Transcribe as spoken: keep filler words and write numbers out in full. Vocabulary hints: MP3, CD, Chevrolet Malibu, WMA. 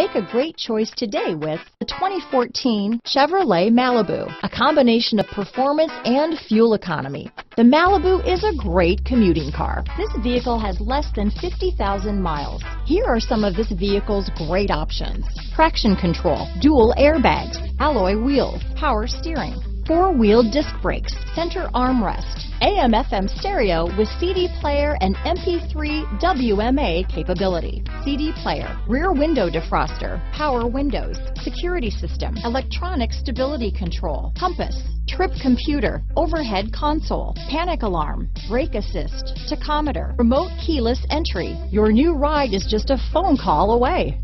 Make a great choice today with the twenty fourteen Chevrolet Malibu, a combination of performance and fuel economy. The Malibu is a great commuting car. This vehicle has less than fifty thousand miles. Here are some of this vehicle's great options: traction control, dual airbags, alloy wheels, power steering, four-wheel disc brakes, center armrest, A M F M stereo with C D player and M P three W M A capability, C D player, rear window defroster, power windows, security system, electronic stability control, compass, trip computer, overhead console, panic alarm, brake assist, tachometer, remote keyless entry. Your new ride is just a phone call away.